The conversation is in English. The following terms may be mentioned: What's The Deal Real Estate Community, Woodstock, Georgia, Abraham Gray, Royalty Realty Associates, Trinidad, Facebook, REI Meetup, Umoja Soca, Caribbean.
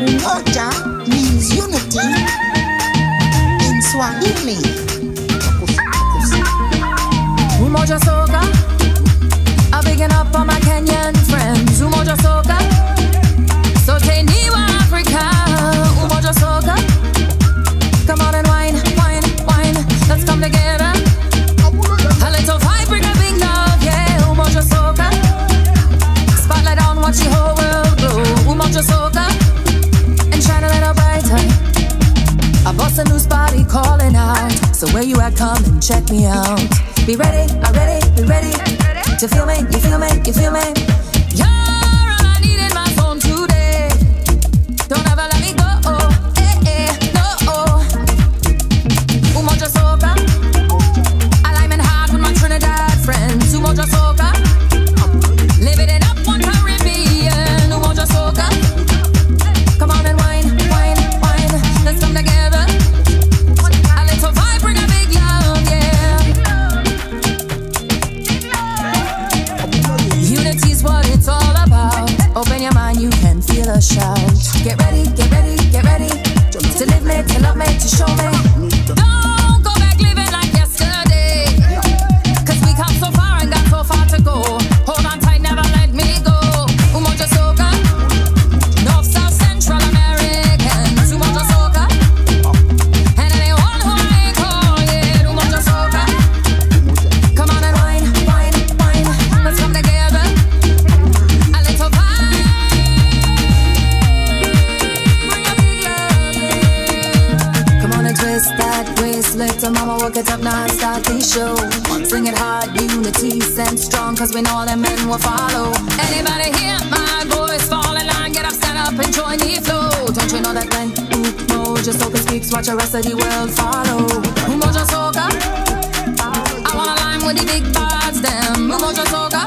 Umoja means unity in Swahili. Umoja Soca, I'm bigging up on my Kenyan friends. Umoja Soca, sote niwa Africa. Umoja Soca, come on and wine, wine, wine. Let's come together. A little fight, bring a big love, yeah. Umoja Soca, spotlight on what the whole world do. Umoja Soca, and shine a little brighter. I bust a new spotty calling out, so where you at, come and check me out. Be ready, I'm ready, be ready to feel me, you feel me, you feel me. You're all I need in my phone today. Don't ever let me go, eh, eh, no. Umoja Soca, I'm in heart with my Trinidad friends. Umoja Soca, living it up on Caribbean. Umoja Soca, come on and wine, wine, wine. Let's come together. Open your mind, you can feel a shout. Get ready, get ready, get ready to live me, to love me, to show me. Don't go back living like yesterday, 'cause we come so far and got so far to go. Hold on tight, never let me go. Umoja Soca, North, South, Central Americans. Umoja Soca, and anyone who I call it. Umoja Soca, come on and wine, wine, wine. Let's come together. Twist that bracelet, so mama work it up now and start the show. Sing it hard, unity, and strong, 'cause we know all the men will follow. Anybody hear my voice? Fall in line, get up, stand up and join the flow. Don't you know that when Umoja Soca speaks, watch the rest of the world follow. Umoja Soca, I wanna line with the big bods, them. Umoja Soca,